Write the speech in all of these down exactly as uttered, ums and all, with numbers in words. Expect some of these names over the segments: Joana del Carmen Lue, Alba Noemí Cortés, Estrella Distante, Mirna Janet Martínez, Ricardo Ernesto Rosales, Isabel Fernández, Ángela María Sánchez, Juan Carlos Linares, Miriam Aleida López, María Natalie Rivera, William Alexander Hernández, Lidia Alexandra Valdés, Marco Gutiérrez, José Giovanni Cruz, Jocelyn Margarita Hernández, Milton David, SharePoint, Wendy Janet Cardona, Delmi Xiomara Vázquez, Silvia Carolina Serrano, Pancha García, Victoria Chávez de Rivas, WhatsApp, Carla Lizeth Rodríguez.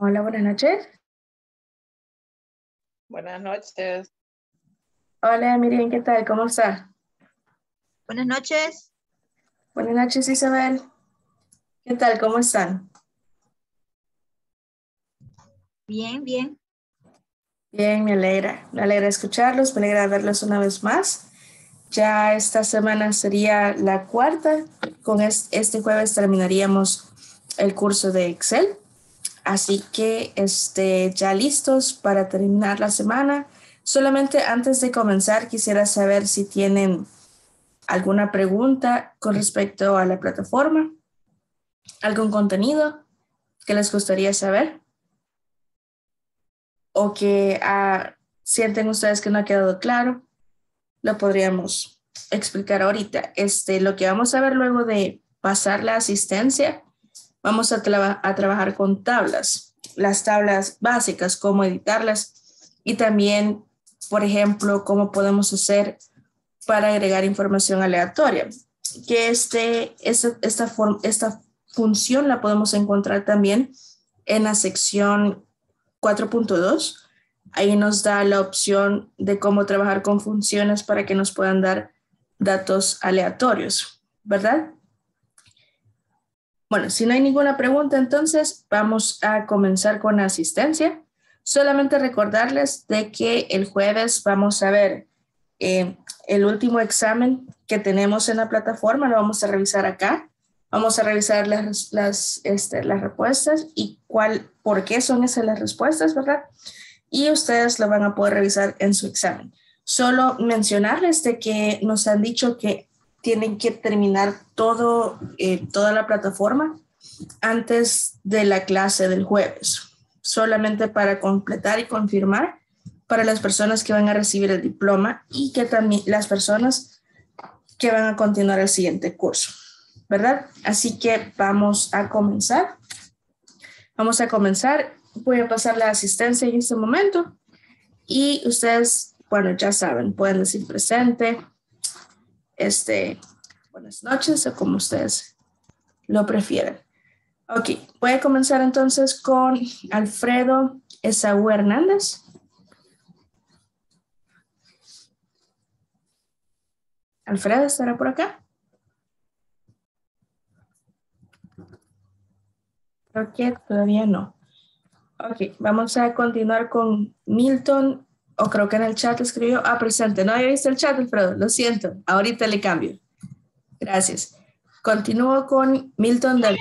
Hola, buenas noches. Buenas noches. Hola, Miriam, ¿qué tal? ¿Cómo estás? Buenas noches. Buenas noches, Isabel. ¿Qué tal? ¿Cómo están? Bien, bien. Bien, me alegra. Me alegra escucharlos, me alegra verlos una vez más. Ya esta semana sería la cuarta. Con este jueves terminaríamos el curso de Excel. Así que este, ya listos para terminar la semana. Solamente antes de comenzar quisiera saber si tienen alguna pregunta con respecto a la plataforma, algún contenido que les gustaría saber o que ah, sienten ustedes que no ha quedado claro. Lo podríamos explicar ahorita. Este, lo que vamos a ver luego de pasar la asistencia, vamos a, tra- a trabajar con tablas, las tablas básicas, cómo editarlas y también, por ejemplo, cómo podemos hacer para agregar información aleatoria, que este, esta, esta, form, esta función la podemos encontrar también en la sección cuatro punto dos. Ahí nos da la opción de cómo trabajar con funciones para que nos puedan dar datos aleatorios, ¿verdad? Bueno, si no hay ninguna pregunta, entonces vamos a comenzar con la asistencia. Solamente recordarles de que el jueves vamos a ver eh, el último examen que tenemos en la plataforma, lo vamos a revisar acá. Vamos a revisar las, las, este, las respuestas y cuál, por qué son esas las respuestas, ¿verdad? Y ustedes lo van a poder revisar en su examen. Solo mencionarles de que nos han dicho que tienen que terminar todo, eh, toda la plataforma antes de la clase del jueves, solamente para completar y confirmar para las personas que van a recibir el diploma y que también las personas que van a continuar el siguiente curso, ¿verdad? Así que vamos a comenzar. Vamos a comenzar. Voy a pasar la asistencia en este momento y ustedes, bueno, ya saben, pueden decir presente, este, buenas noches o como ustedes lo prefieran. Ok, voy a comenzar entonces con Alfredo Esaú Hernández. Alfredo, ¿estará por acá? Creo que todavía no. Ok, vamos a continuar con Milton, o creo que en el chat escribió, ah, presente, no había visto el chat, Alfredo, lo siento, ahorita le cambio. Gracias. Continúo con Milton David.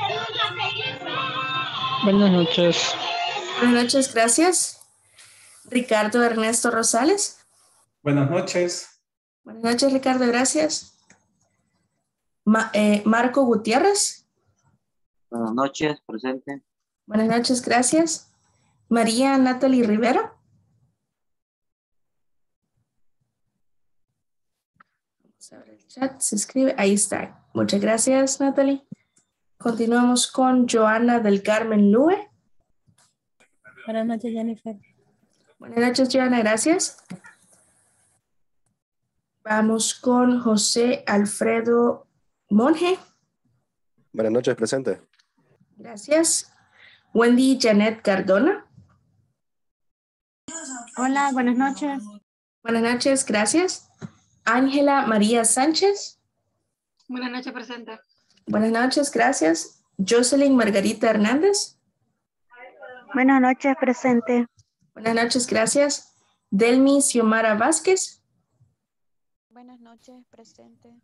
Buenas noches. Buenas noches, gracias. Ricardo Ernesto Rosales. Buenas noches. Buenas noches, Ricardo, gracias. Ma, eh, Marco Gutiérrez. Buenas noches, presente. Buenas noches, gracias. María Natalie Rivera. Vamos a ver el chat, se escribe, ahí está. Muchas gracias, Natalie. Continuamos con Joana del Carmen Lue. Buenas noches, Jennifer. Buenas noches, Joana, gracias. Vamos con José Alfredo Monje. Buenas noches, presente. Gracias. Wendy Janet Cardona. Hola, buenas noches. Buenas noches, gracias. Ángela María Sánchez. Buenas noches, presente. Buenas noches, gracias. Jocelyn Margarita Hernández. Buenas noches, presente. Buenas noches, gracias. Delmi Xiomara Vázquez. Buenas noches, presente.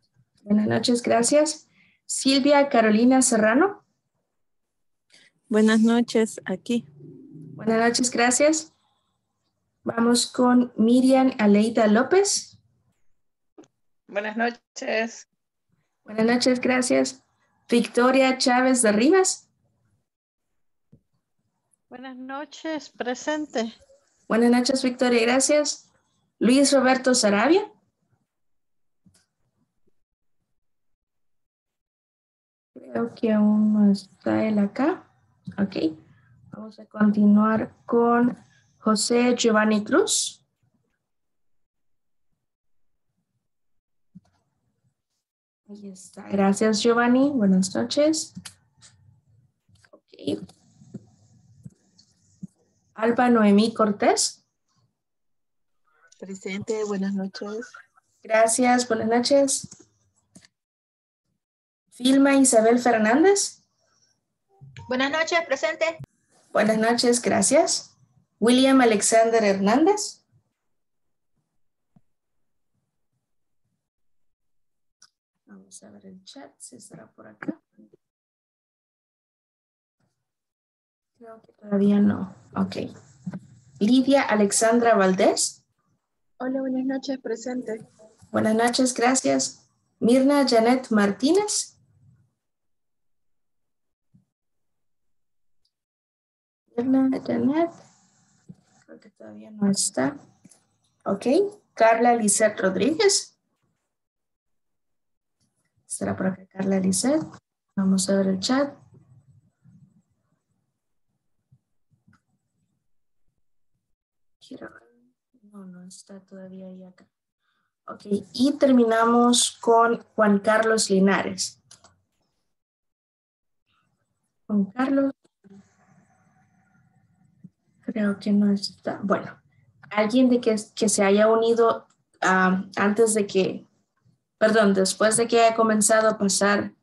Buenas noches, gracias. Silvia Carolina Serrano. Buenas noches, aquí. Buenas noches, gracias. Vamos con Miriam Aleida López. Buenas noches. Buenas noches, gracias. Victoria Chávez de Rivas. Buenas noches, presente. Buenas noches, Victoria, gracias. Luis Roberto Saravia. Creo que aún no está él acá. Ok, vamos a continuar con José Giovanni Cruz. Ahí está. Gracias, Giovanni. Buenas noches. Ok. Alba Noemí Cortés. Presente, buenas noches. Gracias, buenas noches. Vilma Isabel Fernández. Buenas noches, presente. Buenas noches, gracias. William Alexander Hernández. Vamos a ver el chat, si estará por acá. Creo que todavía no. Ok. Lidia Alexandra Valdés. Hola, buenas noches, presente. Buenas noches, gracias. Mirna Janet Martínez. Mirna Janet. Creo que todavía no está. Ok. Carla Lizeth Rodríguez. Estará por acá Carla Lizeth. Vamos a ver el chat. No, no está todavía ahí acá. Ok, y terminamos con Juan Carlos Linares. Juan Carlos. Creo que no está. Bueno, alguien de que, que se haya unido um, antes de que, perdón, después de que haya comenzado a pasar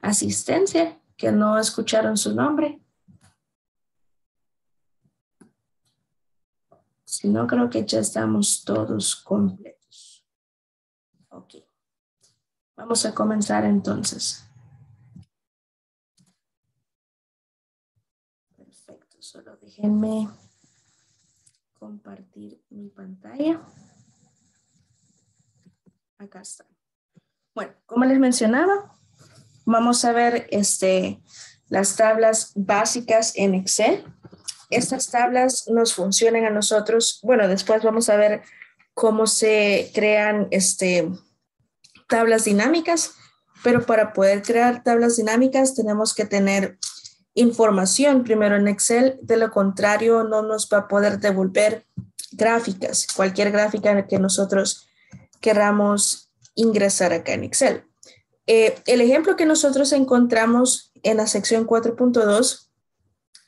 asistencia, que no escucharon su nombre. Si no, creo que ya estamos todos completos. Ok. Vamos a comenzar entonces. Perfecto. Solo déjenme compartir mi pantalla. Acá está. Bueno, como les mencionaba, vamos a ver este, las tablas básicas en Excel. Estas tablas nos funcionan a nosotros. Bueno, después vamos a ver cómo se crean este, tablas dinámicas, pero para poder crear tablas dinámicas tenemos que tener información primero en Excel, de lo contrario no nos va a poder devolver gráficas, cualquier gráfica que nosotros queramos ingresar acá en Excel. Eh, el ejemplo que nosotros encontramos en la sección cuatro punto dos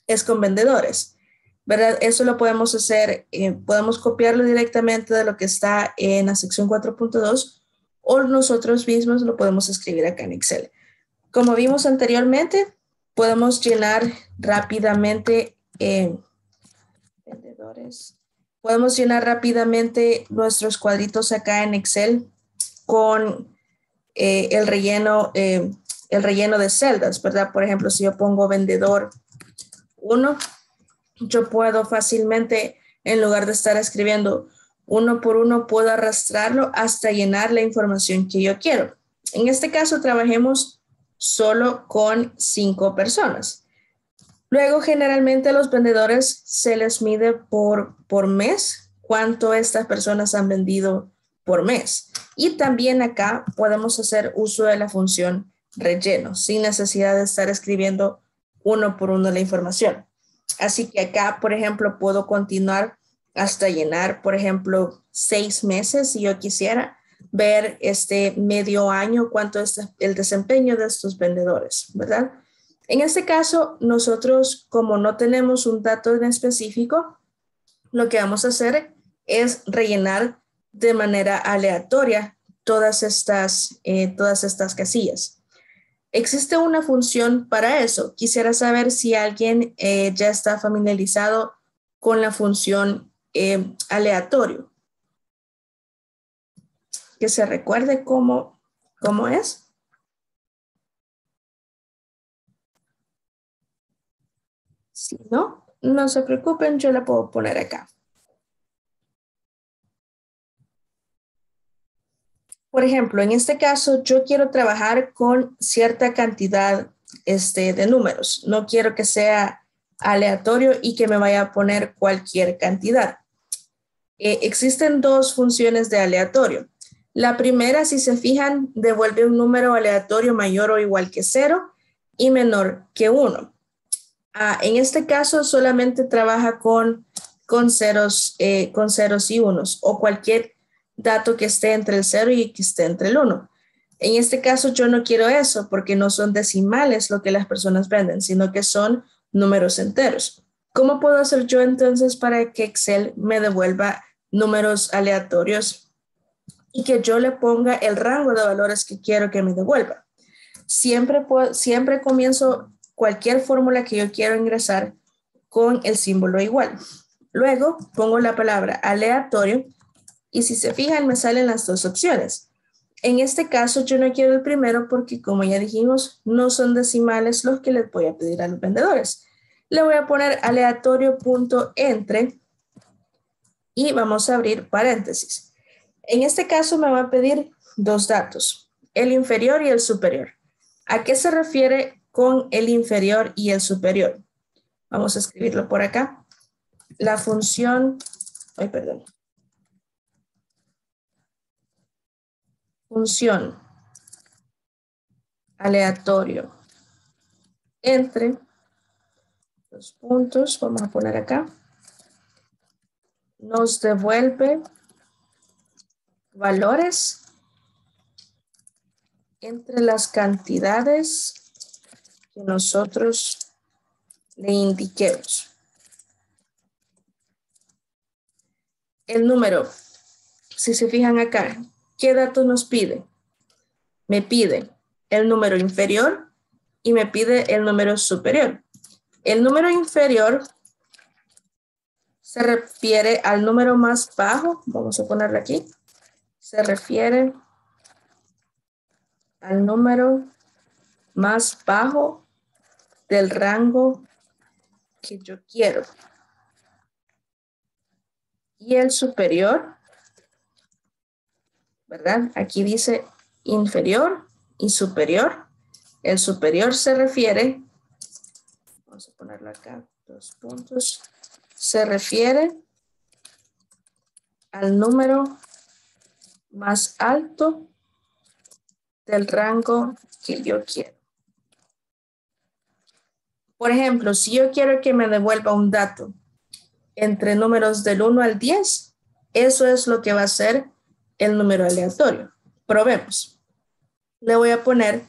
es con vendedores, ¿verdad? Eso lo podemos hacer, eh, podemos copiarlo directamente de lo que está en la sección cuatro punto dos o nosotros mismos lo podemos escribir acá en Excel. Como vimos anteriormente, podemos llenar rápidamente, eh, vendedores. Podemos llenar rápidamente nuestros cuadritos acá en Excel con eh, el, relleno, eh, el relleno de celdas, ¿verdad? Por ejemplo, si yo pongo vendedor uno, yo puedo fácilmente, en lugar de estar escribiendo uno por uno, puedo arrastrarlo hasta llenar la información que yo quiero. En este caso, trabajemos solo con cinco personas. Luego, generalmente a los vendedores se les mide por, por mes cuánto estas personas han vendido por mes. Y también acá podemos hacer uso de la función relleno, sin necesidad de estar escribiendo uno por uno la información. Así que acá, por ejemplo, puedo continuar hasta llenar, por ejemplo, seis meses si yo quisiera ver este medio año cuánto es el desempeño de estos vendedores, ¿verdad? En este caso, nosotros como no tenemos un dato en específico, lo que vamos a hacer es rellenar de manera aleatoria todas estas, eh, todas estas casillas. Existe una función para eso. Quisiera saber si alguien eh, ya está familiarizado con la función eh, aleatorio. Que se recuerde cómo, cómo es. Si no, no se preocupen, yo la puedo poner acá. Por ejemplo, en este caso, yo quiero trabajar con cierta cantidad este, de números. No quiero que sea aleatorio y que me vaya a poner cualquier cantidad. Eh, existen dos funciones de aleatorio. La primera, si se fijan, devuelve un número aleatorio mayor o igual que cero y menor que uno. Ah, en este caso, solamente trabaja con, con, ceros, eh, con ceros y unos o cualquier dato que esté entre el cero y que esté entre el uno. En este caso yo no quiero eso porque no son decimales lo que las personas venden, sino que son números enteros. ¿Cómo puedo hacer yo entonces para que Excel me devuelva números aleatorios y que yo le ponga el rango de valores que quiero que me devuelva? Siempre, siempre comienzo cualquier fórmula que yo quiero ingresar con el símbolo igual. Luego pongo la palabra aleatorio y si se fijan me salen las dos opciones. En este caso yo no quiero el primero porque como ya dijimos no son decimales los que les voy a pedir a los vendedores. Le voy a poner aleatorio.entre y vamos a abrir paréntesis. En este caso me va a pedir dos datos, el inferior y el superior. ¿A qué se refiere con el inferior y el superior? Vamos a escribirlo por acá. La función, ay, perdón. Función aleatorio entre los puntos, vamos a poner acá, nos devuelve valores entre las cantidades que nosotros le indiquemos. El número, si se fijan acá, ¿qué datos nos pide? Me pide el número inferior y me pide el número superior. El número inferior se refiere al número más bajo, vamos a ponerlo aquí, se refiere al número más bajo del rango que yo quiero. Y el superior, ¿verdad? Aquí dice inferior y superior. El superior se refiere, vamos a ponerlo acá, dos puntos, se refiere al número más alto del rango que yo quiero. Por ejemplo, si yo quiero que me devuelva un dato entre números del uno al diez, eso es lo que va a ser el número aleatorio. Probemos. Le voy a poner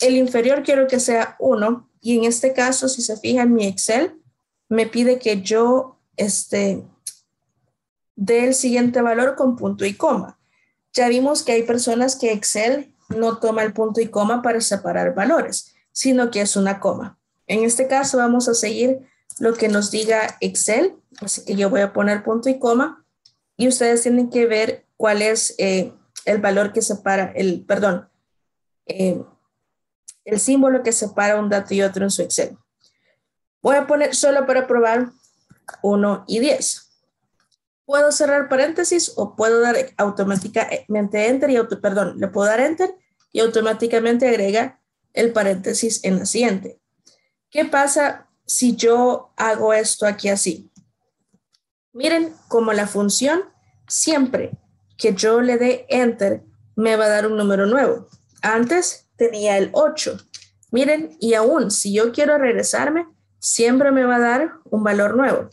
el inferior, quiero que sea uno, y en este caso, si se fijan, mi Excel me pide que yo este, dé el siguiente valor con punto y coma. Ya vimos que hay personas que Excel no toma el punto y coma para separar valores, sino que es una coma. En este caso vamos a seguir lo que nos diga Excel, así que yo voy a poner punto y coma y ustedes tienen que ver cuál es eh, el valor que separa, el, perdón, eh, el símbolo que separa un dato y otro en su Excel. Voy a poner solo para probar uno y diez. Puedo cerrar paréntesis o puedo dar automáticamente enter y auto, perdón, le puedo dar enter y automáticamente agrega el paréntesis en la siguiente. ¿Qué pasa si yo hago esto aquí así? Miren como la función siempre que yo le dé enter me va a dar un número nuevo. Antes tenía el ocho. Miren, y aún si yo quiero regresarme, siempre me va a dar un valor nuevo.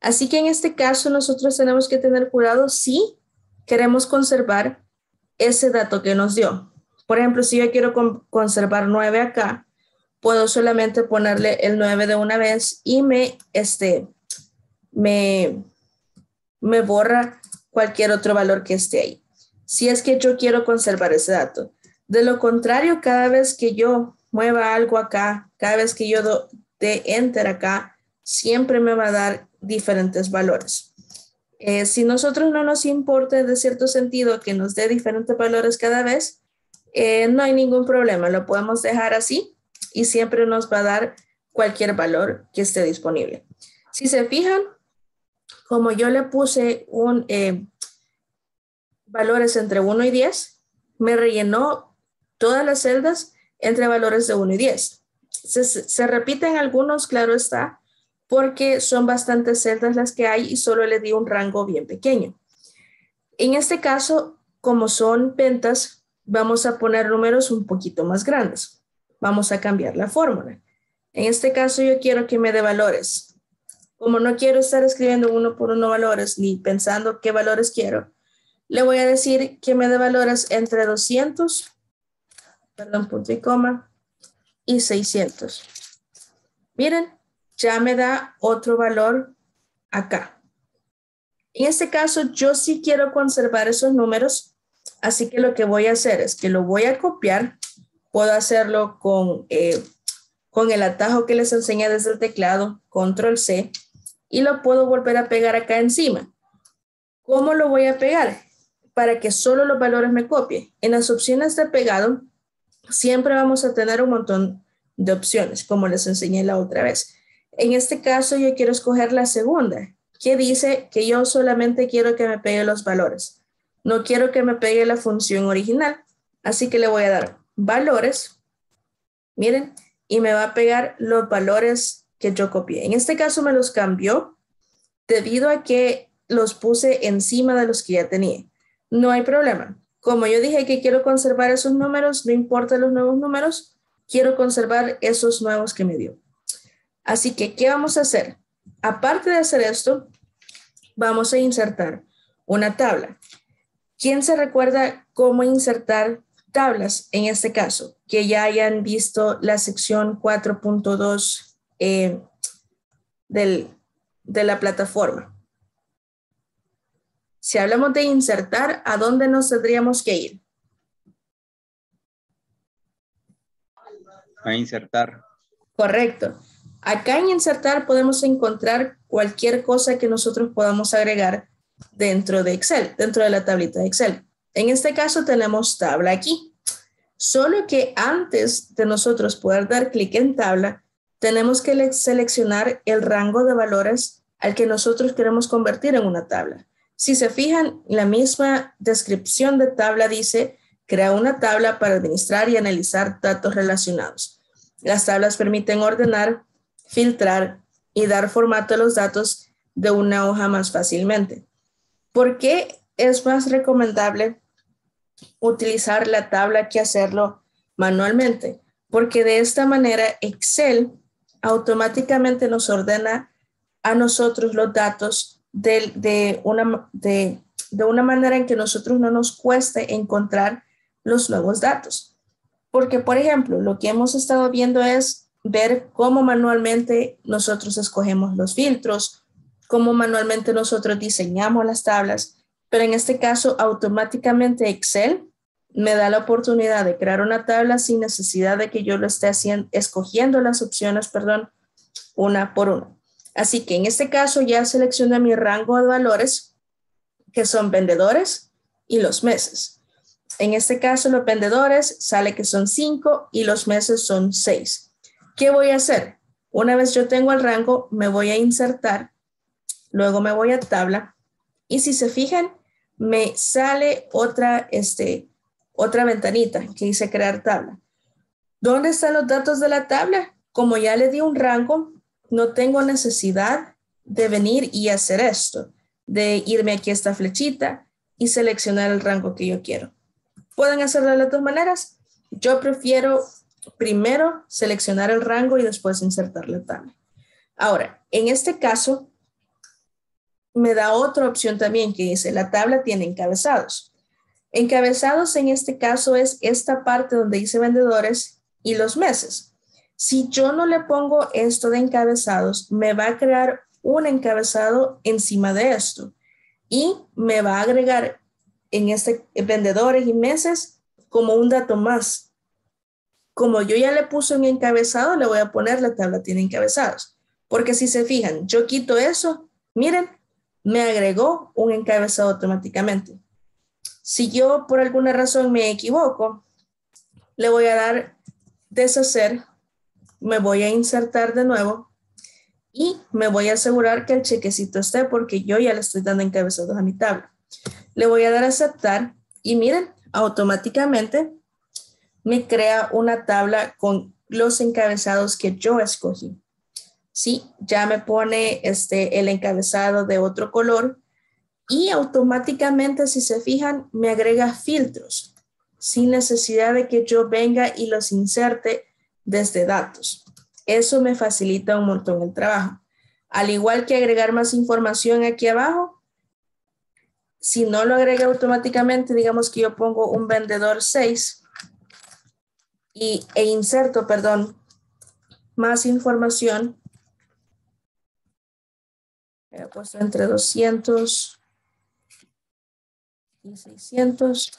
Así que en este caso nosotros tenemos que tener cuidado si queremos conservar ese dato que nos dio. Por ejemplo, si yo quiero conservar nueve acá, puedo solamente ponerle el nueve de una vez y me, este, me, me borra cualquier otro valor que esté ahí. Si es que yo quiero conservar ese dato. De lo contrario, cada vez que yo mueva algo acá, cada vez que yo dé enter acá, siempre me va a dar diferentes valores. Eh, si nosotros no nos importa de cierto sentido que nos dé diferentes valores cada vez, eh, no hay ningún problema, lo podemos dejar así y siempre nos va a dar cualquier valor que esté disponible. Si se fijan, como yo le puse un eh, valores entre uno y diez, me rellenó todas las celdas entre valores de uno y diez. Se, se repiten algunos, claro está, porque son bastantes celdas las que hay y solo le di un rango bien pequeño. En este caso, como son ventas, vamos a poner números un poquito más grandes. Vamos a cambiar la fórmula. En este caso yo quiero que me dé valores. Como no quiero estar escribiendo uno por uno valores ni pensando qué valores quiero, le voy a decir que me dé valores entre doscientos, perdón, punto y coma, y seiscientos. Miren, ya me da otro valor acá. En este caso, yo sí quiero conservar esos números, así que lo que voy a hacer es que lo voy a copiar. Puedo hacerlo con, eh, con el atajo que les enseñé desde el teclado, control ce, y lo puedo volver a pegar acá encima. ¿Cómo lo voy a pegar? Para que solo los valores me copien. En las opciones de pegado, siempre vamos a tener un montón de opciones, como les enseñé la otra vez. En este caso, yo quiero escoger la segunda, que dice que yo solamente quiero que me pegue los valores. No quiero que me pegue la función original, así que le voy a dar valores, miren, y me va a pegar los valores que yo copié. En este caso me los cambió debido a que los puse encima de los que ya tenía. No hay problema. Como yo dije que quiero conservar esos números, no importa los nuevos números, quiero conservar esos nuevos que me dio. Así que, ¿qué vamos a hacer? Aparte de hacer esto, vamos a insertar una tabla. ¿Quién se recuerda cómo insertar tablas en este caso? Que ya hayan visto la sección cuatro punto dos eh, del, de la plataforma. Si hablamos de insertar, ¿a dónde nos tendríamos que ir? A insertar. Correcto. Acá en insertar podemos encontrar cualquier cosa que nosotros podamos agregar dentro de Excel, dentro de la tablita de Excel. En este caso tenemos tabla aquí. Solo que antes de nosotros poder dar clic en tabla, tenemos que seleccionar el rango de valores al que nosotros queremos convertir en una tabla. Si se fijan, la misma descripción de tabla dice, crea una tabla para administrar y analizar datos relacionados. Las tablas permiten ordenar, filtrar y dar formato a los datos de una hoja más fácilmente. ¿Por qué es más recomendable utilizar la tabla que hacerlo manualmente? Porque de esta manera Excel automáticamente nos ordena a nosotros los datos de, de, una, de, de una manera en que nosotros no nos cueste encontrar los nuevos datos. Porque, por ejemplo, lo que hemos estado viendo es ver cómo manualmente nosotros escogemos los filtros, cómo manualmente nosotros diseñamos las tablas, pero en este caso automáticamente Excel me da la oportunidad de crear una tabla sin necesidad de que yo lo esté haciendo, escogiendo las opciones, perdón, una por una. Así que en este caso ya seleccioné mi rango de valores, que son vendedores y los meses. En este caso los vendedores sale que son cinco y los meses son seis. ¿Qué voy a hacer? Una vez yo tengo el rango, me voy a insertar, luego me voy a tabla y si se fijan, me sale otra, este, otra ventanita que dice crear tabla. ¿Dónde están los datos de la tabla? Como ya le di un rango, no tengo necesidad de venir y hacer esto, de irme aquí a esta flechita y seleccionar el rango que yo quiero. ¿Pueden hacerlo de las dos maneras? Yo prefiero primero seleccionar el rango y después insertar la tabla. Ahora, en este caso, me da otra opción también que dice, la tabla tiene encabezados. Encabezados en este caso es esta parte donde dice vendedores y los meses. Si yo no le pongo esto de encabezados, me va a crear un encabezado encima de esto y me va a agregar en este vendedores y meses como un dato más. Como yo ya le puse un encabezado, le voy a poner la tabla tiene encabezados. Porque si se fijan, yo quito eso, miren, me agregó un encabezado automáticamente. Si yo por alguna razón me equivoco, le voy a dar deshacer, me voy a insertar de nuevo y me voy a asegurar que el chequecito esté porque yo ya le estoy dando encabezados a mi tabla. Le voy a dar aceptar y miren, automáticamente me crea una tabla con los encabezados que yo escogí. Sí, ya me pone este, el encabezado de otro color y automáticamente, si se fijan, me agrega filtros sin necesidad de que yo venga y los inserte desde datos. Eso me facilita un montón el trabajo. Al igual que agregar más información aquí abajo, si no lo agrega automáticamente, digamos que yo pongo un vendedor seis, Y, e inserto, perdón, más información he puesto entre doscientos y seiscientos.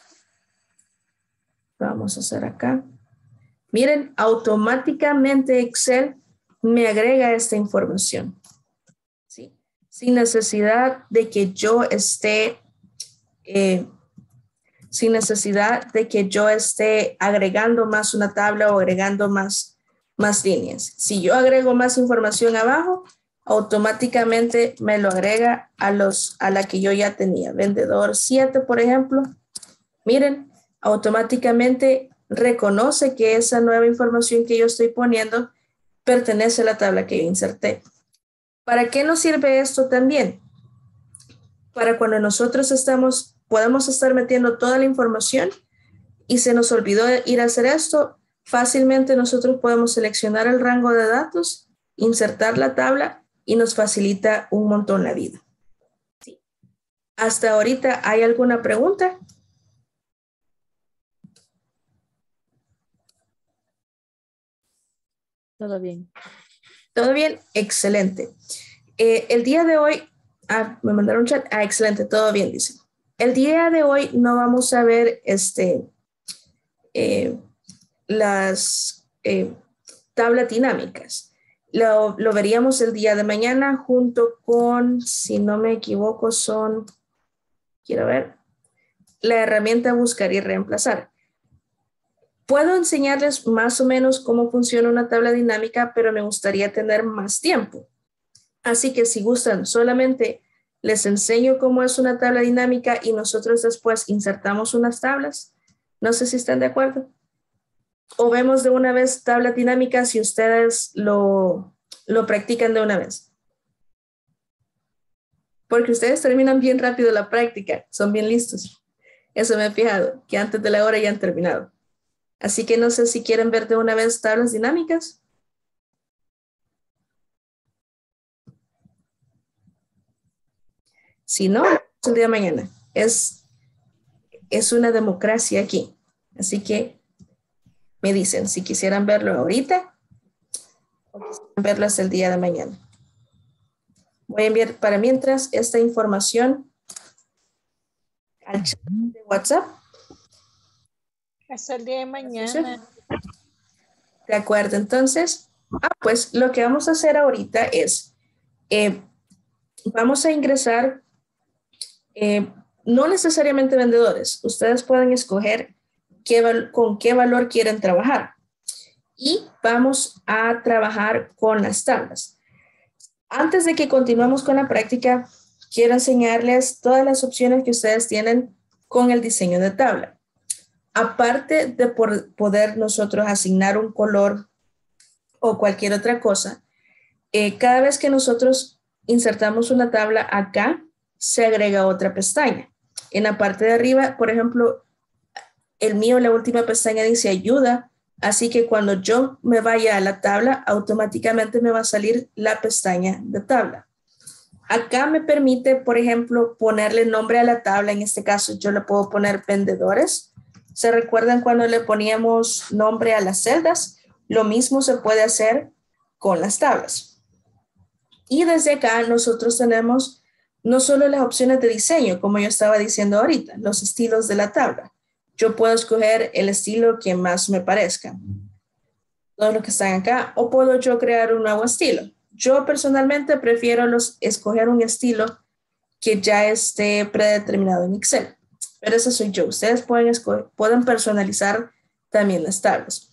Vamos a hacer acá. Miren, automáticamente Excel me agrega esta información, ¿sí? Sin necesidad de que yo esté, eh, sin necesidad de que yo esté agregando más una tabla o agregando más, más líneas. Si yo agrego más información abajo, automáticamente me lo agrega a, los, a la que yo ya tenía. Vendedor siete, por ejemplo. Miren, automáticamente reconoce que esa nueva información que yo estoy poniendo pertenece a la tabla que yo inserté. ¿Para qué nos sirve esto también? Para cuando nosotros estamos, podemos estar metiendo toda la información y se nos olvidó ir a hacer esto, fácilmente nosotros podemos seleccionar el rango de datos, insertar la tabla y nos facilita un montón la vida. Sí. Hasta ahorita, ¿hay alguna pregunta? Todo bien. Todo bien, excelente. Eh, el día de hoy, ah, me mandaron un chat, ah, excelente, todo bien, dice. El día de hoy no vamos a ver este, eh, las eh, tablas dinámicas. Lo, lo veríamos el día de mañana junto con, si no me equivoco, son, quiero ver, la herramienta buscar y reemplazar. Puedo enseñarles más o menos cómo funciona una tabla dinámica, pero me gustaría tener más tiempo. Así que si gustan, solamente les enseño cómo es una tabla dinámica y nosotros después insertamos unas tablas. No sé si están de acuerdo. O vemos de una vez tabla dinámica si ustedes lo, lo practican de una vez. Porque ustedes terminan bien rápido la práctica, son bien listos. Eso me he fijado, que antes de la hora ya han terminado. Así que no sé si quieren ver de una vez tablas dinámicas. Si no, es el día de mañana. Es, es una democracia aquí. Así que me dicen si quisieran verlo ahorita o quisieran verlo hasta el día de mañana. Voy a enviar para mientras esta información al chat de WhatsApp. Hasta el día de mañana. De acuerdo, entonces, ah, pues lo que vamos a hacer ahorita es, eh, vamos a ingresar, eh, no necesariamente vendedores, ustedes pueden escoger qué, con qué valor quieren trabajar y vamos a trabajar con las tablas. Antes de que continuemos con la práctica, quiero enseñarles todas las opciones que ustedes tienen con el diseño de tabla. Aparte de por poder nosotros asignar un color o cualquier otra cosa, eh, cada vez que nosotros insertamos una tabla acá, se agrega otra pestaña. En la parte de arriba, por ejemplo, el mío, la última pestaña dice ayuda, así que cuando yo me vaya a la tabla, automáticamente me va a salir la pestaña de tabla. Acá me permite, por ejemplo, ponerle nombre a la tabla, en este caso yo le puedo poner vendedores. ¿Se recuerdan cuando le poníamos nombre a las celdas? Lo mismo se puede hacer con las tablas. Y desde acá nosotros tenemos no solo las opciones de diseño, como yo estaba diciendo ahorita, los estilos de la tabla. Yo puedo escoger el estilo que más me parezca. Todos los que están acá. O puedo yo crear un nuevo estilo. Yo personalmente prefiero los, escoger un estilo que ya esté predeterminado en Excel. Pero eso soy yo. Ustedes pueden, escoger, pueden personalizar también las tablas.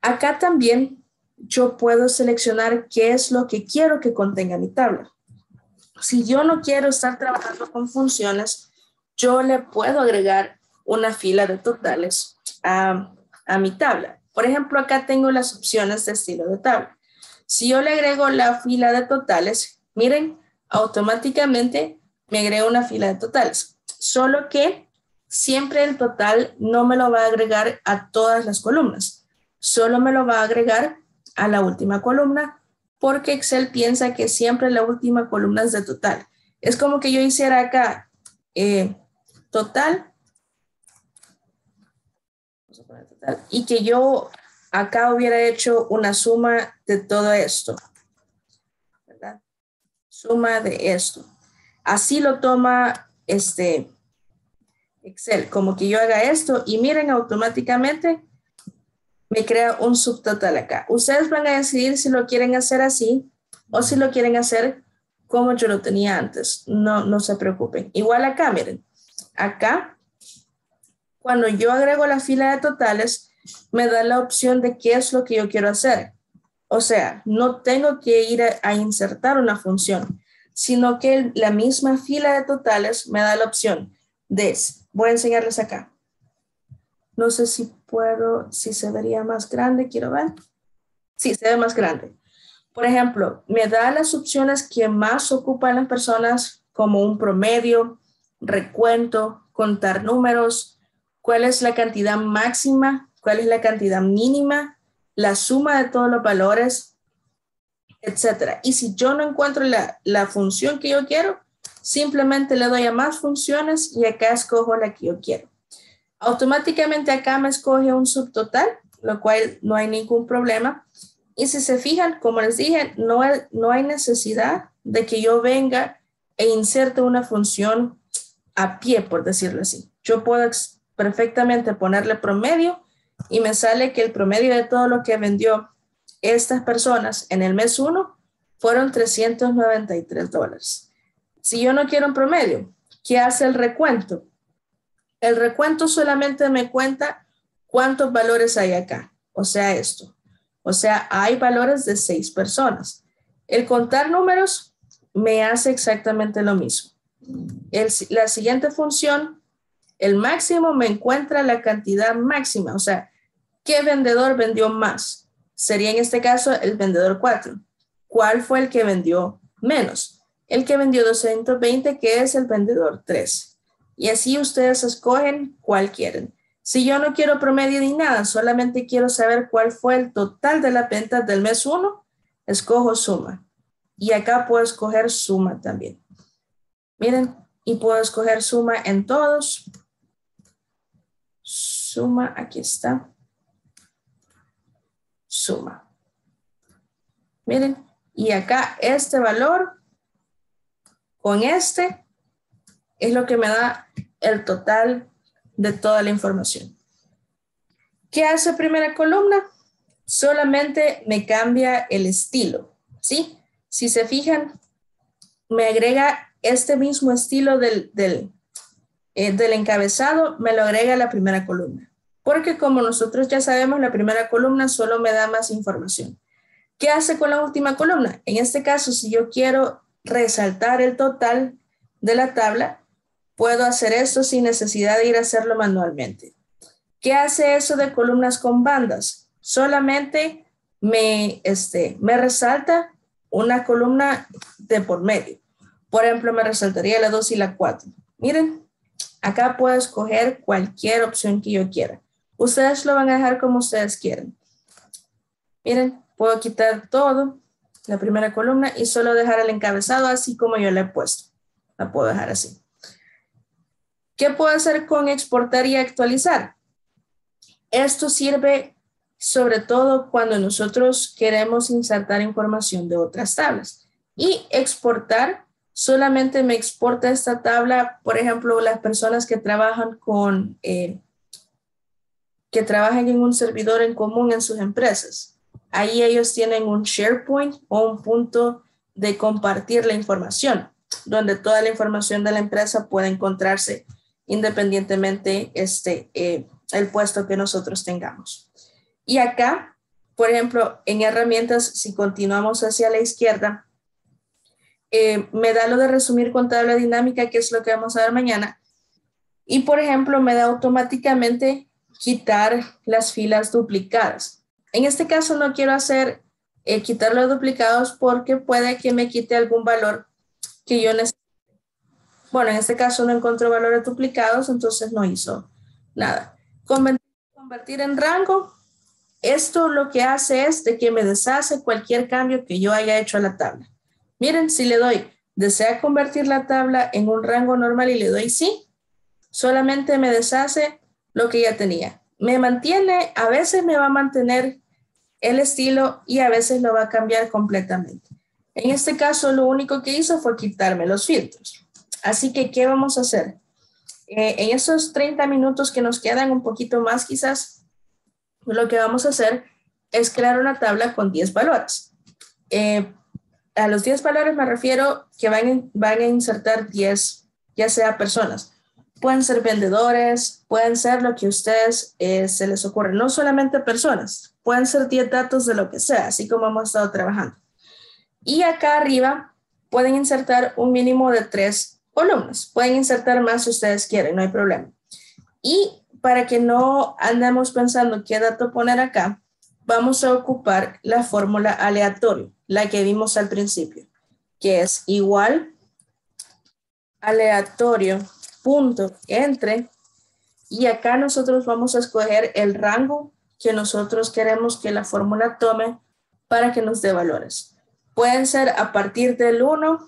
Acá también yo puedo seleccionar qué es lo que quiero que contenga mi tabla. Si yo no quiero estar trabajando con funciones, yo le puedo agregar una fila de totales a, a mi tabla. Por ejemplo, acá tengo las opciones de estilo de tabla. Si yo le agrego la fila de totales, miren, automáticamente me agrega una fila de totales. Solo que siempre el total no me lo va a agregar a todas las columnas. Solo me lo va a agregar a la última columna porque Excel piensa que siempre la última columna es de total. Es como que yo hiciera acá eh, total, y que yo acá hubiera hecho una suma de todo esto. suma de esto. Así lo toma este Excel, como que yo haga esto y miren, automáticamente me crea un subtotal acá. Ustedes van a decidir si lo quieren hacer así o si lo quieren hacer como yo lo tenía antes. No, no se preocupen. Igual acá, miren. Acá, cuando yo agrego la fila de totales, me da la opción de qué es lo que yo quiero hacer. O sea, no tengo que ir a, a insertar una función, sino que la misma fila de totales me da la opción de, voy a enseñarles acá. No sé si puedo, si se vería más grande, quiero ver. Sí, se ve más grande. Por ejemplo, me da las opciones que más ocupan las personas, como un promedio, recuento, contar números, cuál es la cantidad máxima, cuál es la cantidad mínima, la suma de todos los valores, etcétera. Y si yo no encuentro la, la función que yo quiero, simplemente le doy a más funciones y acá escojo la que yo quiero. Automáticamente acá me escoge un subtotal, lo cual no hay ningún problema. Y si se fijan, como les dije, no, no hay necesidad de que yo venga e inserte una función a pie, por decirlo así. Yo puedo perfectamente ponerle promedio y me sale que el promedio de todo lo que vendió estas personas en el mes uno fueron trescientos noventa y tres dólares. Si yo no quiero un promedio, ¿qué hace el recuento? El recuento solamente me cuenta cuántos valores hay acá. O sea, esto. O sea, hay valores de seis personas. El contar números me hace exactamente lo mismo. El, la siguiente función, el máximo, me encuentra la cantidad máxima. O sea, ¿qué vendedor vendió más? Sería en este caso el vendedor cuatro. ¿Cuál fue el que vendió menos? El que vendió doscientos veinte, que es el vendedor tres. Y así ustedes escogen cuál quieren. Si yo no quiero promedio ni nada, solamente quiero saber cuál fue el total de las ventas del mes uno, escojo suma. Y acá puedo escoger suma también. Miren, y puedo escoger suma en todos. Suma, aquí está. Suma. Miren, y acá este valor con este es lo que me da el total de toda la información. ¿Qué hace primera columna? Solamente me cambia el estilo, ¿sí? Si se fijan, me agrega este mismo estilo del, del, eh, del encabezado, me lo agrega a la primera columna. Porque como nosotros ya sabemos, la primera columna solo me da más información. ¿Qué hace con la última columna? En este caso, si yo quiero resaltar el total de la tabla, puedo hacer esto sin necesidad de ir a hacerlo manualmente. ¿Qué hace eso de columnas con bandas? Solamente me, este, me resalta una columna de por medio. Por ejemplo, me resaltaría la dos y la cuatro. Miren, acá puedo escoger cualquier opción que yo quiera. Ustedes lo van a dejar como ustedes quieran. Miren, puedo quitar todo, la primera columna, y solo dejar el encabezado así como yo la he puesto. La puedo dejar así. ¿Qué puedo hacer con exportar y actualizar? Esto sirve sobre todo cuando nosotros queremos insertar información de otras tablas. Y exportar solamente me exporta esta tabla, por ejemplo, las personas que trabajan con, eh, que trabajan en un servidor en común en sus empresas. Ahí ellos tienen un SharePoint o un punto de compartir la información, donde toda la información de la empresa puede encontrarse independientemente este, eh, el puesto que nosotros tengamos. Y acá, por ejemplo, en herramientas, si continuamos hacia la izquierda, eh, me da lo de resumir con tabla dinámica, que es lo que vamos a ver mañana. Y, por ejemplo, me da automáticamente quitar las filas duplicadas. En este caso no quiero hacer eh, quitar los duplicados porque puede que me quite algún valor que yo necesito. Bueno, en este caso no encontró valores duplicados, entonces no hizo nada. Convertir en rango. Esto lo que hace es de que me deshace cualquier cambio que yo haya hecho a la tabla. Miren, si le doy, desea convertir la tabla en un rango normal y le doy sí, solamente me deshace lo que ya tenía. Me mantiene, a veces me va a mantener el estilo y a veces lo va a cambiar completamente. En este caso, lo único que hizo fue quitarme los filtros. Así que, ¿qué vamos a hacer? Eh, en esos treinta minutos que nos quedan, un poquito más quizás, lo que vamos a hacer es crear una tabla con diez valores. Eh, a los diez valores me refiero que van, van a insertar diez, ya sea personas. Pueden ser vendedores, pueden ser lo que a ustedes eh, se les ocurre. No solamente personas, pueden ser diez datos de lo que sea, así como hemos estado trabajando. Y acá arriba pueden insertar un mínimo de tres columnas. Pueden insertar más si ustedes quieren, no hay problema. Y para que no andemos pensando qué dato poner acá, vamos a ocupar la fórmula aleatoria, la que vimos al principio, que es igual aleatorio punto entre, y acá nosotros vamos a escoger el rango que nosotros queremos que la fórmula tome para que nos dé valores. Pueden ser a partir del uno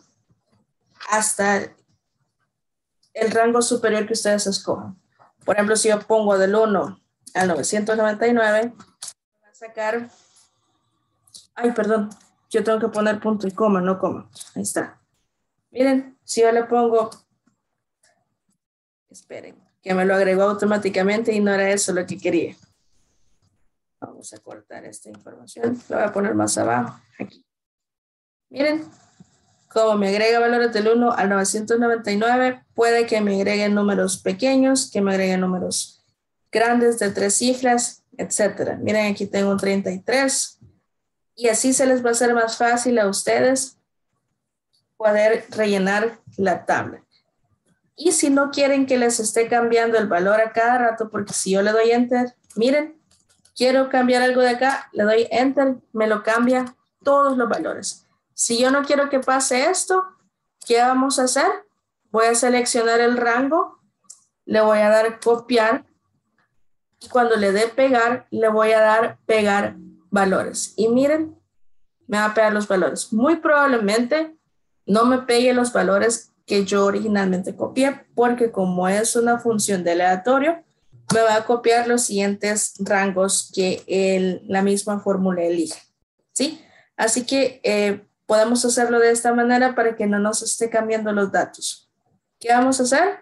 hasta el rango superior que ustedes escojan. Por ejemplo, si yo pongo del uno al novecientos noventa y nueve, voy a sacar, ay, perdón, yo tengo que poner punto y coma, no coma. Ahí está. Miren, si yo le pongo, esperen, que me lo agregó automáticamente y no era eso lo que quería. Vamos a cortar esta información, lo voy a poner más abajo, aquí. Miren, como me agrega valores del uno al novecientos noventa y nueve, puede que me agreguen números pequeños, que me agreguen números grandes de tres cifras, etcétera. Miren, aquí tengo un treinta y tres. Y así se les va a hacer más fácil a ustedes poder rellenar la tabla. Y si no quieren que les esté cambiando el valor a cada rato, porque si yo le doy Enter, miren, quiero cambiar algo de acá, le doy Enter, me lo cambia todos los valores. Si yo no quiero que pase esto, ¿qué vamos a hacer? Voy a seleccionar el rango, le voy a dar copiar, y cuando le dé pegar, le voy a dar pegar valores. Y miren, me va a pegar los valores. Muy probablemente no me pegue los valores que yo originalmente copié, porque como es una función de aleatorio, me va a copiar los siguientes rangos que el, la misma fórmula elige, ¿sí? Así que eh, podemos hacerlo de esta manera para que no nos esté cambiando los datos. ¿Qué vamos a hacer?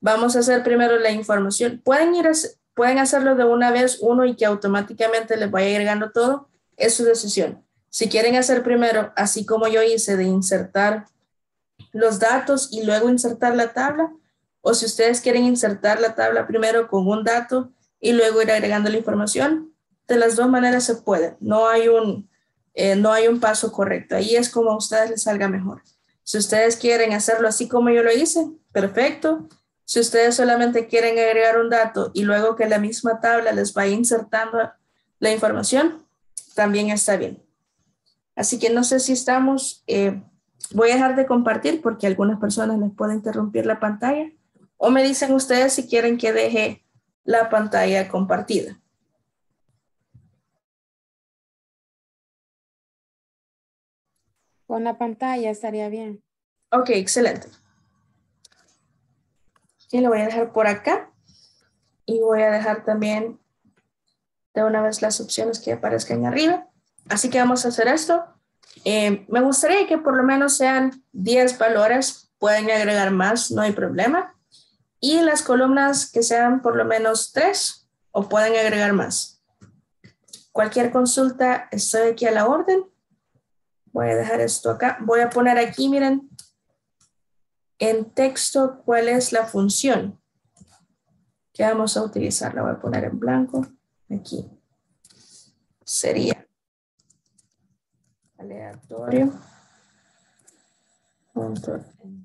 Vamos a hacer primero la información. Pueden, ir a, pueden hacerlo de una vez uno y que automáticamente les vaya agregando todo. Es su decisión. Si quieren hacer primero, así como yo hice, de insertar los datos y luego insertar la tabla, o si ustedes quieren insertar la tabla primero con un dato y luego ir agregando la información, de las dos maneras se puede. No hay un... Eh, no hay un paso correcto. Ahí es como a ustedes les salga mejor. Si ustedes quieren hacerlo así como yo lo hice, perfecto. Si ustedes solamente quieren agregar un dato y luego que la misma tabla les vaya insertando la información, también está bien. Así que no sé si estamos... Eh, voy a dejar de compartir porque a algunas personas les puede interrumpir la pantalla. O me dicen ustedes si quieren que deje la pantalla compartida. Con la pantalla estaría bien. Ok, excelente. Y lo voy a dejar por acá. Y voy a dejar también de una vez las opciones que aparezcan arriba. Así que vamos a hacer esto. Eh, me gustaría que por lo menos sean diez valores. Pueden agregar más, no hay problema. Y las columnas que sean por lo menos tres o pueden agregar más. Cualquier consulta, estoy aquí a la orden. Voy a dejar esto acá. Voy a poner aquí, miren, en texto, cuál es la función que vamos a utilizar. La voy a poner en blanco. Aquí. Sería aleatorio. Punto entre.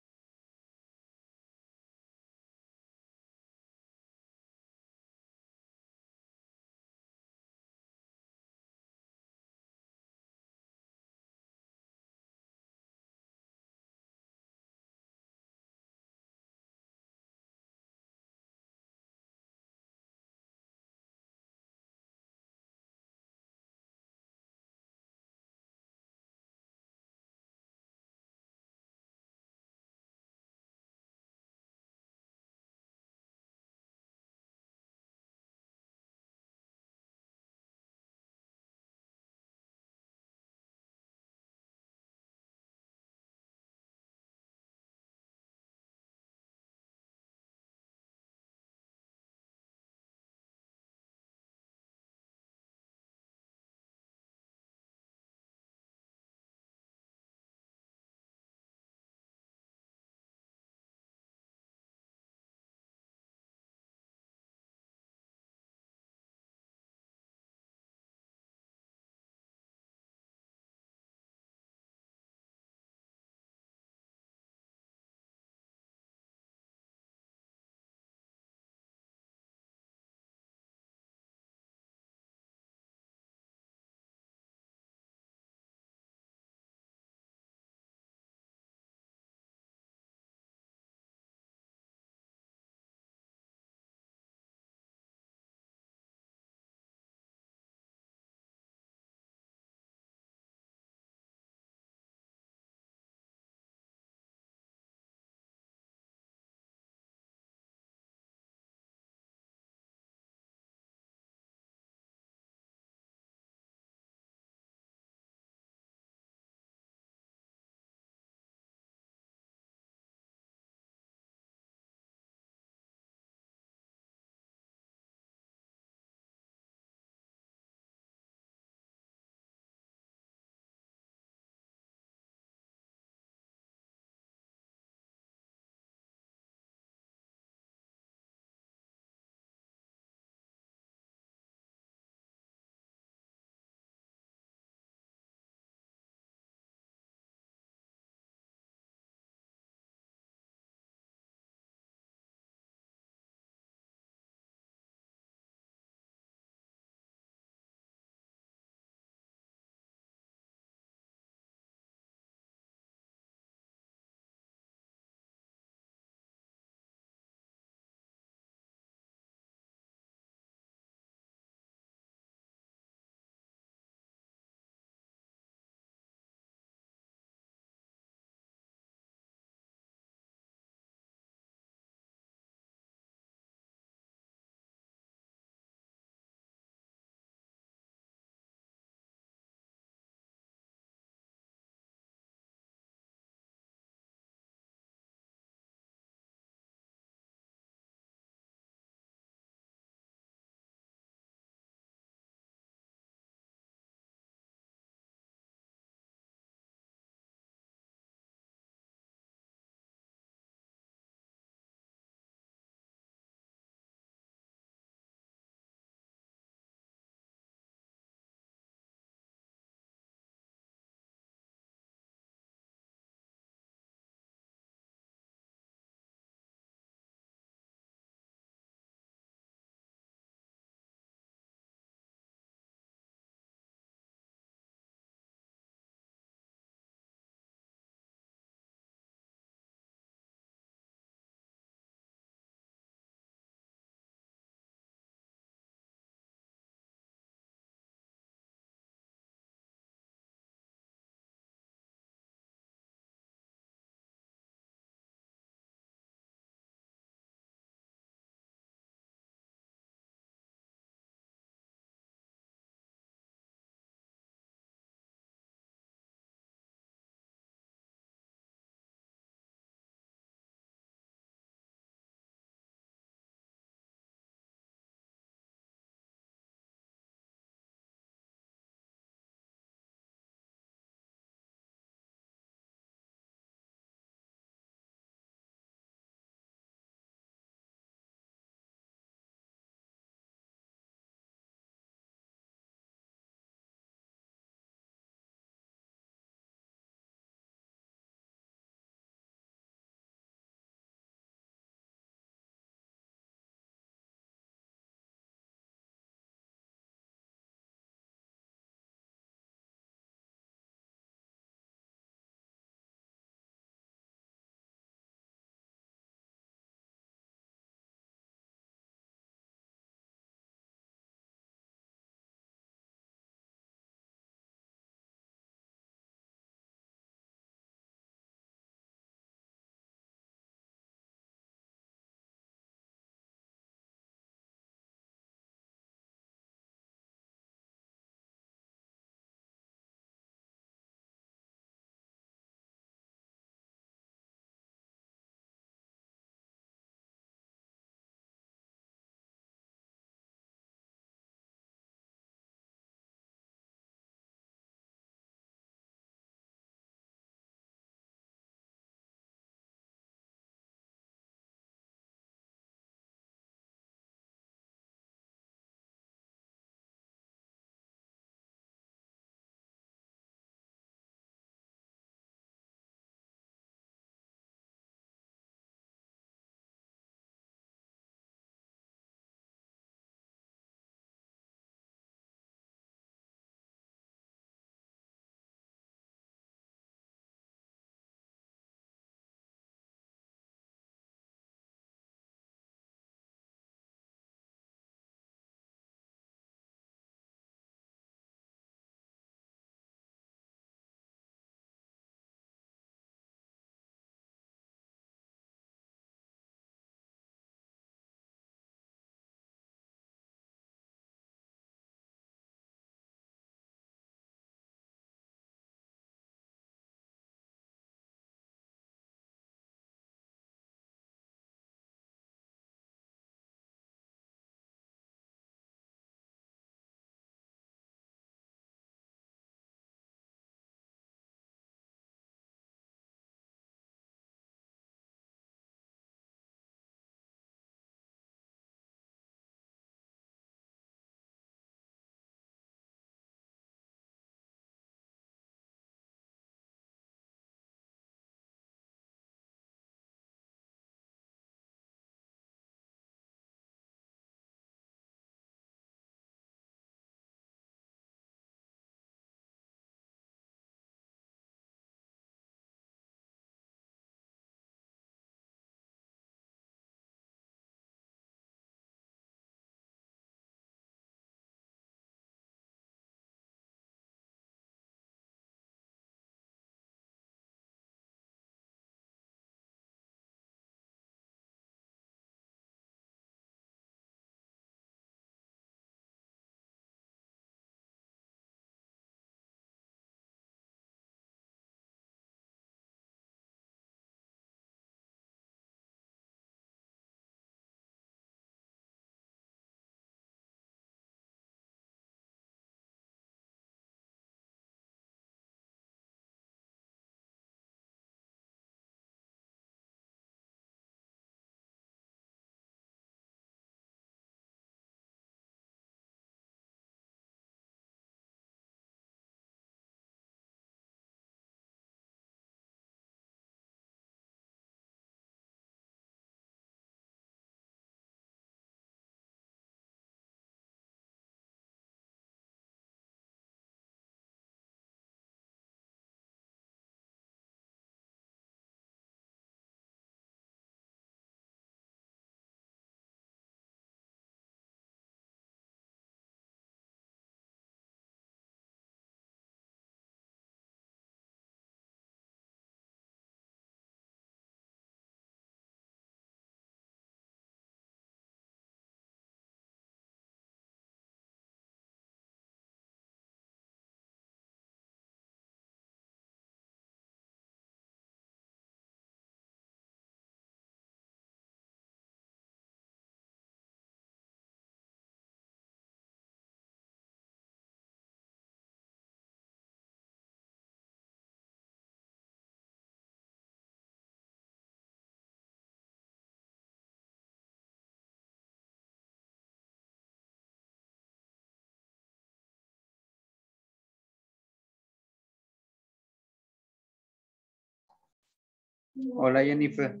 Hola, Jennifer.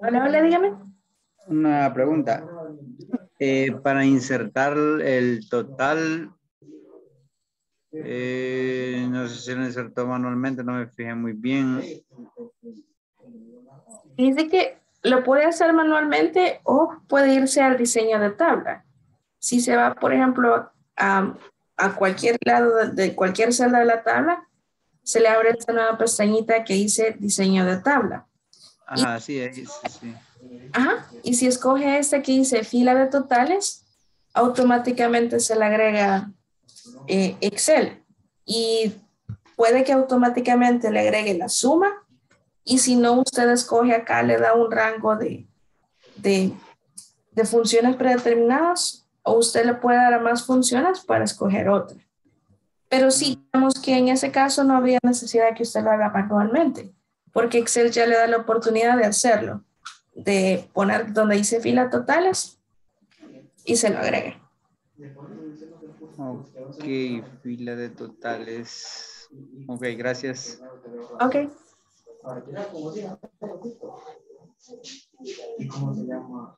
Hola, hola, dígame. Una pregunta. Eh, para insertar el total, eh, no sé si lo insertó manualmente, no me fijé muy bien. Dice que lo puede hacer manualmente o puede irse al diseño de tabla. Si se va, por ejemplo, a, a cualquier lado de cualquier celda de la tabla, se le abre esta nueva pestañita que dice diseño de tabla. Ajá, y, sí, sí, sí. Ajá, y si escoge este que dice fila de totales, automáticamente se le agrega eh, Excel. Y puede que automáticamente le agregue la suma. Y si no, usted escoge acá, le da un rango de, de, de funciones predeterminadas. O usted le puede dar a más funciones para escoger otra. Pero sí, digamos que en ese caso no habría necesidad de que usted lo haga manualmente, porque Excel ya le da la oportunidad de hacerlo, de poner donde dice fila totales y se lo agrega. Ok, fila de totales. Ok, gracias. Ok. ¿Y cómo se llama?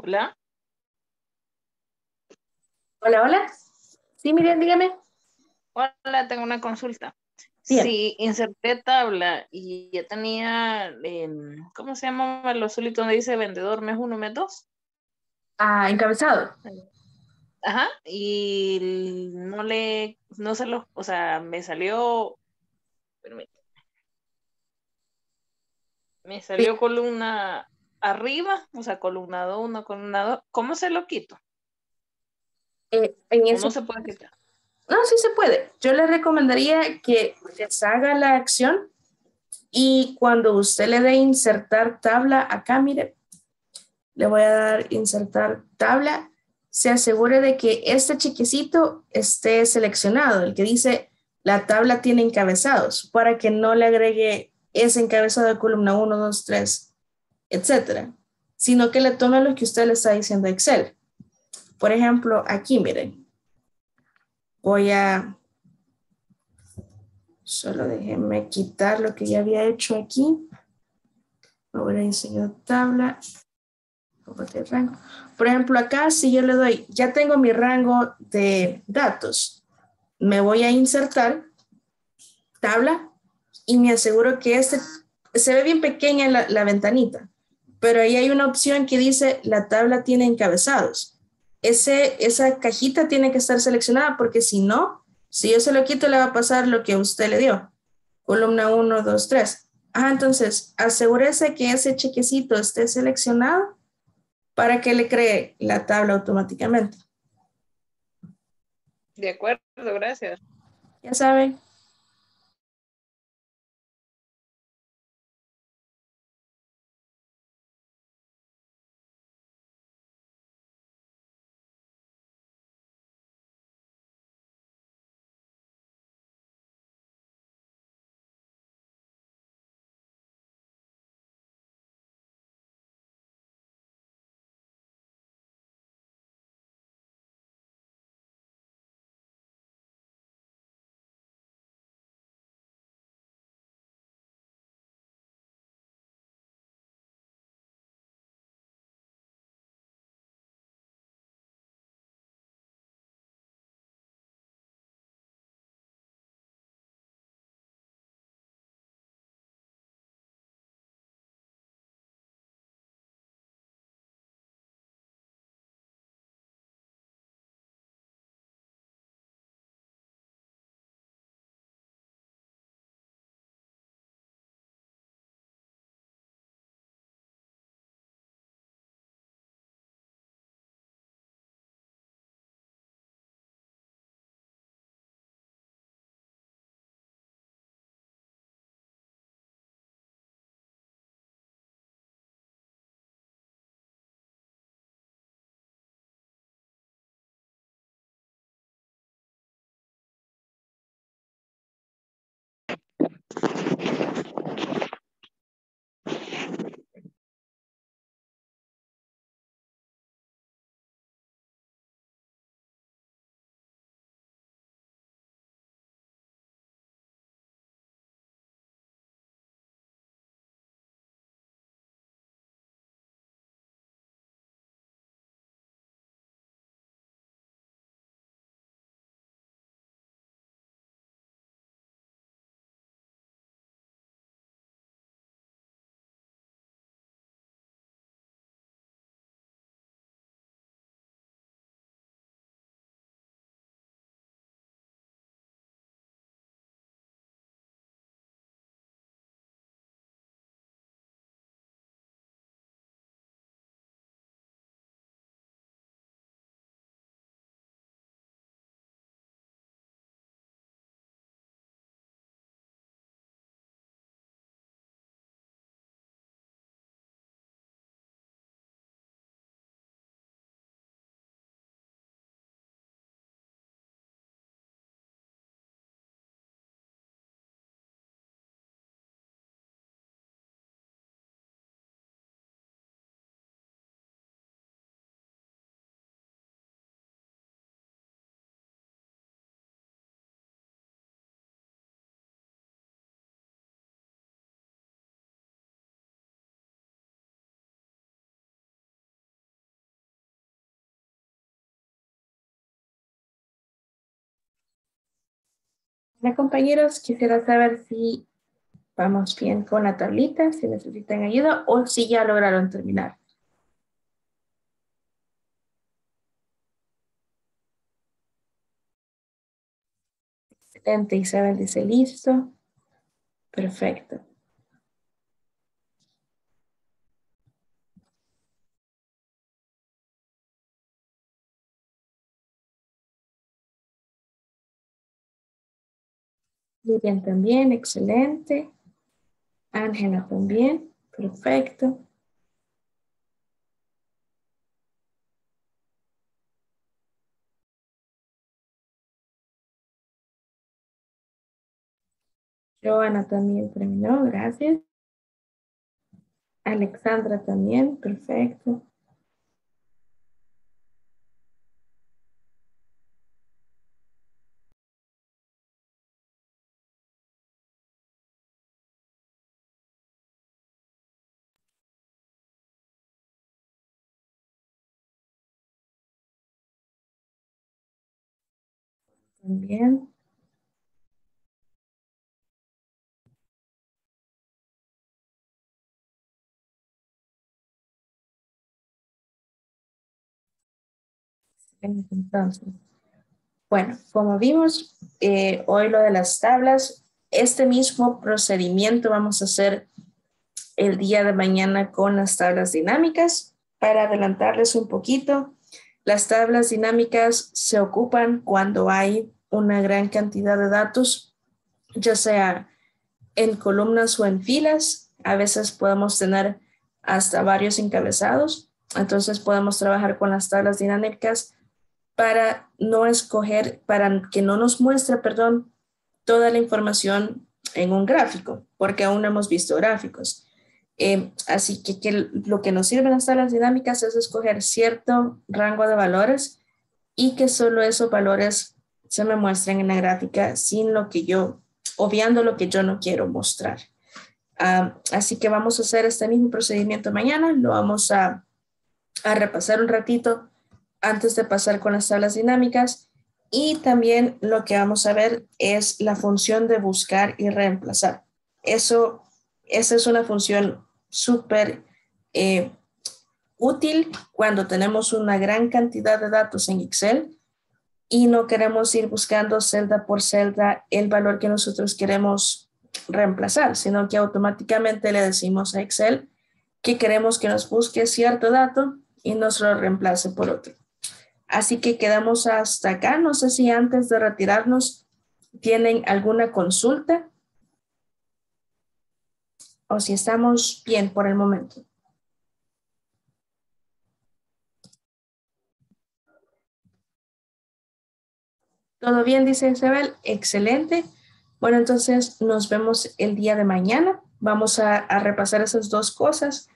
Hola. Hola, hola. Sí, Miriam, dígame. Hola, tengo una consulta. Bien. Sí, inserté tabla y ya tenía, eh, ¿cómo se llama lo solito donde dice vendedor mes uno, mes dos? Ah, encabezado. Ajá, y no le, no se lo, o sea, me salió, permítame, me salió sí. Columna arriba, o sea, columna uno, columna dos, ¿cómo se lo quito? Eh, en eso no se puede quitar. No, sí se puede. Yo le recomendaría que haga la acción y cuando usted le dé insertar tabla, acá mire, le voy a dar insertar tabla, se asegure de que este chiquecito esté seleccionado, el que dice la tabla tiene encabezados, para que no le agregue ese encabezado de columna uno, dos, tres, etcétera, sino que le tome lo que usted le está diciendo a Excel. Por ejemplo, aquí miren. Voy a, solo déjenme quitar lo que ya había hecho aquí. Ahora enseño tabla. Por ejemplo, acá si yo le doy, ya tengo mi rango de datos. Me voy a insertar tabla y me aseguro que este, se ve bien pequeña la, la ventanita, pero ahí hay una opción que dice la tabla tiene encabezados. Ese, esa cajita tiene que estar seleccionada porque si no, si yo se lo quito le va a pasar lo que usted le dio. Columna uno, dos, tres. Ah, entonces, asegúrese que ese chequecito esté seleccionado para que le cree la tabla automáticamente. De acuerdo, gracias. Ya saben. Hola compañeros, quisiera saber si vamos bien con la tablita, si necesitan ayuda o si ya lograron terminar. Excelente, Isabel dice listo. Perfecto. Miriam también, excelente. Ángela también, perfecto. Joana también terminó, gracias. Alexandra también, perfecto. También. Entonces, bueno, como vimos eh, hoy lo de las tablas, este mismo procedimiento vamos a hacer el día de mañana con las tablas dinámicas. Para adelantarles un poquito, las tablas dinámicas se ocupan cuando hay una gran cantidad de datos, ya sea en columnas o en filas. A veces podemos tener hasta varios encabezados. Entonces podemos trabajar con las tablas dinámicas para no escoger, para que no nos muestre, perdón, toda la información en un gráfico, porque aún no hemos visto gráficos. Eh, así que, que lo que nos sirven las tablas dinámicas es escoger cierto rango de valores y que solo esos valores se me muestren en la gráfica sin lo que yo, obviando lo que yo no quiero mostrar. Uh, así que vamos a hacer este mismo procedimiento mañana, lo vamos a, a repasar un ratito antes de pasar con las tablas dinámicas, y también lo que vamos a ver es la función de buscar y reemplazar. Eso, esa es una función súper eh, útil cuando tenemos una gran cantidad de datos en Excel y no queremos ir buscando celda por celda el valor que nosotros queremos reemplazar, sino que automáticamente le decimos a Excel que queremos que nos busque cierto dato y nos lo reemplace por otro. Así que quedamos hasta acá. No sé si antes de retirarnos tienen alguna consulta o si estamos bien por el momento. ¿Todo bien? Dice Isabel. Excelente. Bueno, entonces nos vemos el día de mañana. Vamos a, a repasar esas dos cosas,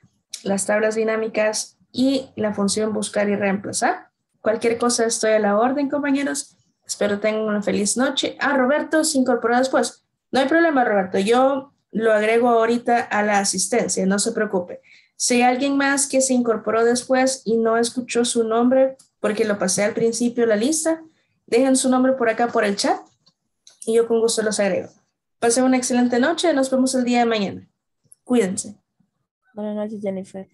las tablas dinámicas y la función buscar y reemplazar. Cualquier cosa estoy a la orden, compañeros. Espero tengan una feliz noche. Ah, Roberto se incorporó después. No hay problema, Roberto. Yo lo agrego ahorita a la asistencia, no se preocupe. Si hay alguien más que se incorporó después y no escuchó su nombre porque lo pasé al principio de la lista, dejen su nombre por acá por el chat y yo con gusto los agrego. Pasen una excelente noche. Nos vemos el día de mañana. Cuídense. Buenas noches, Jennifer.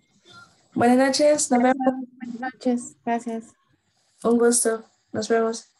Buenas noches. Nos vemos. Buenas noches. Gracias. Un gusto. Nos vemos.